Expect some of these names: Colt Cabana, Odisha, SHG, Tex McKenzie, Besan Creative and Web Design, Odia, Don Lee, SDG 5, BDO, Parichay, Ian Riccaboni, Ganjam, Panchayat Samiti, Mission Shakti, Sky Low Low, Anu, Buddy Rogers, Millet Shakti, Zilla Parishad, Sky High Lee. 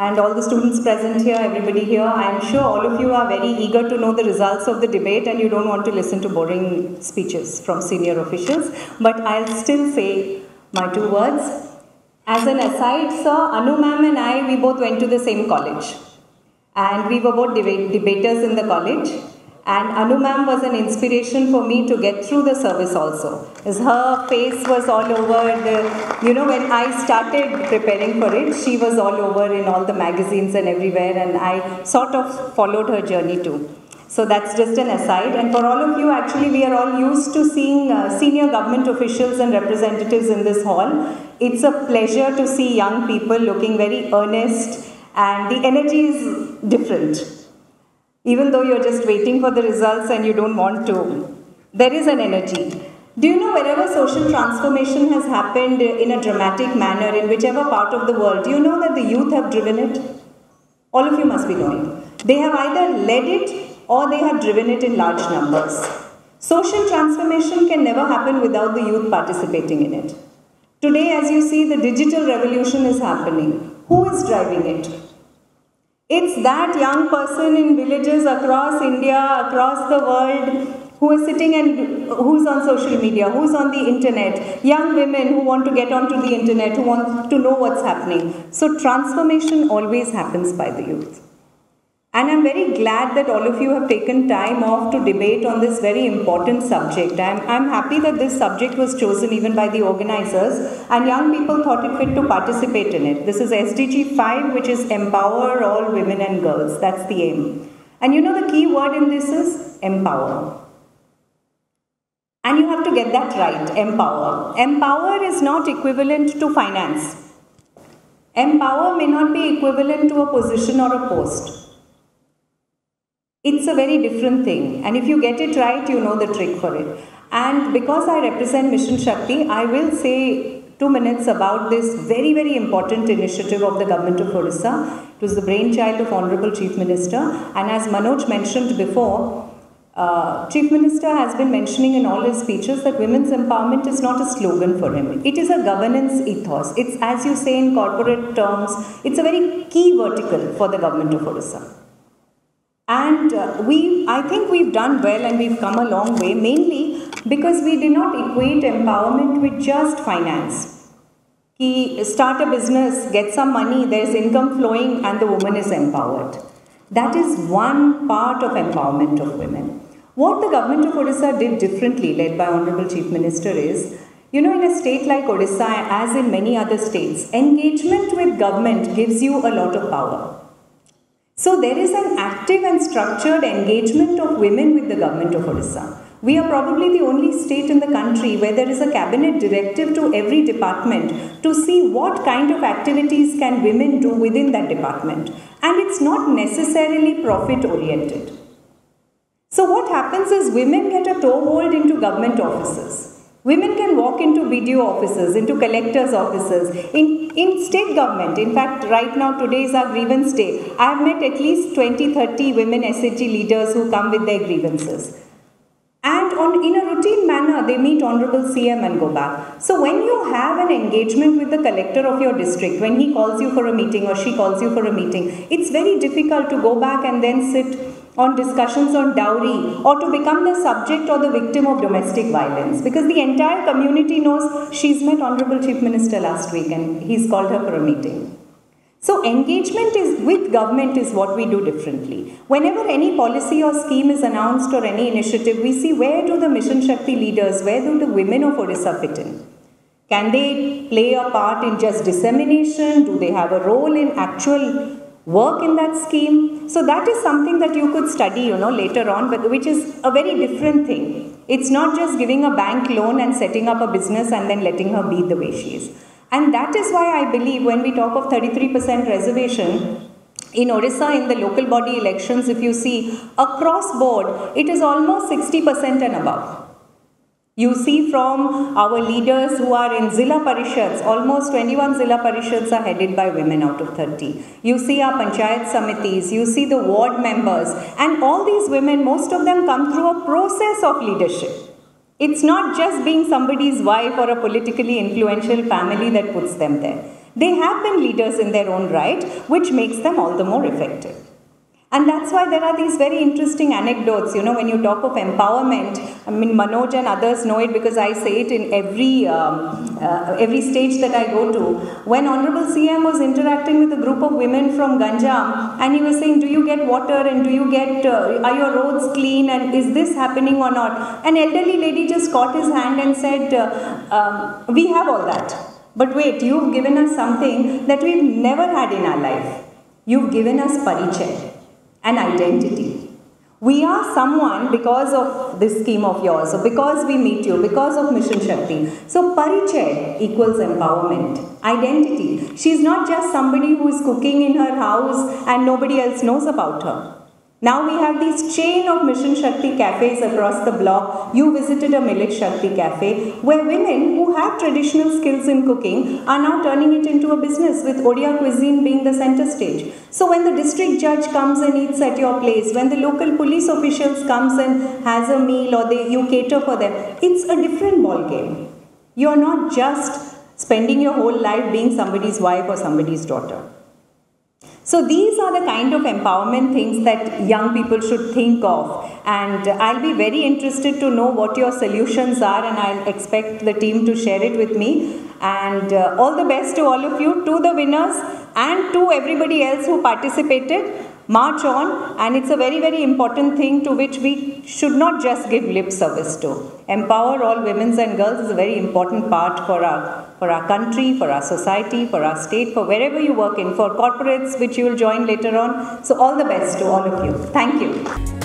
and all the students present here, everybody here. I am sure all of you are very eager to know the results of the debate and you don't want to listen to boring speeches from senior officials. But I'll still say my two words. As an aside, sir, Anu ma'am and I, we both went to the same college. And we were both debaters in the college. And Anu ma'am was an inspiration for me to get through the service also. As her face was all over, when I started preparing for it, she was all over in all the magazines and everywhere, and I sort of followed her journey too. So that's just an aside. And for all of you, actually, we are all used to seeing senior government officials and representatives in this hall. It's a pleasure to see young people looking very earnest, and the energy is different. Even though you're just waiting for the results and you don't want to, there is an energy. Do you know wherever social transformation has happened in a dramatic manner, in whichever part of the world, do you know that the youth have driven it? All of you must be knowing. They have either led it or they have driven it in large numbers. Social transformation can never happen without the youth participating in it. Today, as you see, the digital revolution is happening. Who is driving it? It's that young person in villages across India, across the world, who is sitting and who's on social media, who's on the internet, young women who want to get onto the internet, who want to know what's happening. So transformation always happens by the youth. And I'm very glad that all of you have taken time off to debate on this very important subject. I'm happy that this subject was chosen even by the organizers, and young people thought it fit to participate in it. This is SDG 5, which is empower all women and girls. That's the aim. And you know the key word in this is empower. And you have to get that right, empower. Empower is not equivalent to finance. Empower may not be equivalent to a position or a post. It's a very different thing, and if you get it right, you know the trick for it. And because I represent Mission Shakti, I will say 2 minutes about this very, very important initiative of the government of Odisha. It was the brainchild of Honorable Chief Minister, and as Manoj mentioned before, Chief Minister has been mentioning in all his speeches that women's empowerment is not a slogan for him. It is a governance ethos. It's, as you say in corporate terms, it's a very key vertical for the government of Odisha. And I think we've done well and we've come a long way, mainly because we did not equate empowerment with just finance. Ki start a business, get some money, there's income flowing and the woman is empowered. That is one part of empowerment of women. What the government of Odisha did differently, led by Honorable Chief Minister, is, you know, in a state like Odisha, as in many other states, engagement with government gives you a lot of power. So there is an active and structured engagement of women with the government of Odisha. We are probably the only state in the country where there is a cabinet directive to every department to see what kind of activities can women do within that department. And it's not necessarily profit-oriented. So what happens is women get a toehold into government offices. Women can walk into BDO offices, into collectors' offices, in state government. In fact, right now, today is our grievance day. I have met at least 20, 30 women SHG leaders who come with their grievances. And in a routine manner, they meet Honorable CM and go back. So when you have an engagement with the collector of your district, when he calls you for a meeting or she calls you for a meeting, it's very difficult to go back and then sit on discussions on dowry or to become the subject or the victim of domestic violence, because the entire community knows she's met Honorable Chief Minister last week and he's called her for a meeting. So engagement with government is what we do differently. Whenever any policy or scheme is announced or any initiative, we see where do the Mission Shakti leaders, where do the women of Odisha fit in? Can they play a part in just dissemination? Do they have a role in actual work in that scheme? So that is something that you could study, later on, but which is a very different thing. It's not just giving a bank loan and setting up a business and then letting her be the way she is. And that is why I believe when we talk of 33% reservation, in Odisha, in the local body elections, if you see, across board, it is almost 60% and above. You see from our leaders who are in Zilla Parishads, almost 21 Zilla Parishads are headed by women out of 30. You see our Panchayat Samitis, you see the ward members, and all these women, most of them come through a process of leadership. It's not just being somebody's wife or a politically influential family that puts them there. They have been leaders in their own right, which makes them all the more effective. And that's why there are these very interesting anecdotes, you know, when you talk of empowerment. I mean, Manoj and others know it because I say it in every stage that I go to. When Honorable CM was interacting with a group of women from Ganjam, and he was saying, do you get water and do you get, are your roads clean and is this happening or not? An elderly lady just caught his hand and said, we have all that. But wait, you've given us something that we've never had in our life. You've given us Parichay. An identity. We are someone because of this scheme of yours, so because we meet you, because of Mission Shakti. So Parichay equals empowerment, identity. She's not just somebody who is cooking in her house and nobody else knows about her. Now we have this chain of Mission Shakti cafes across the block. You visited a Millet Shakti cafe where women who have traditional skills in cooking are now turning it into a business, with Odia cuisine being the center stage. So when the district judge comes and eats at your place, when the local police officials comes and has a meal, or you cater for them, it's a different ball game. You're not just spending your whole life being somebody's wife or somebody's daughter. So these are the kind of empowerment things that young people should think of, and I'll be very interested to know what your solutions are, and I'll expect the team to share it with me. And all the best to all of you, to the winners and to everybody else who participated. March on, and it's a very, very important thing to which we should not just give lip service to. Empower all women and girls is a very important part for our country, for our society, for our state, for wherever you work in, for corporates which you will join later on. So all the best to all of you. Thank you.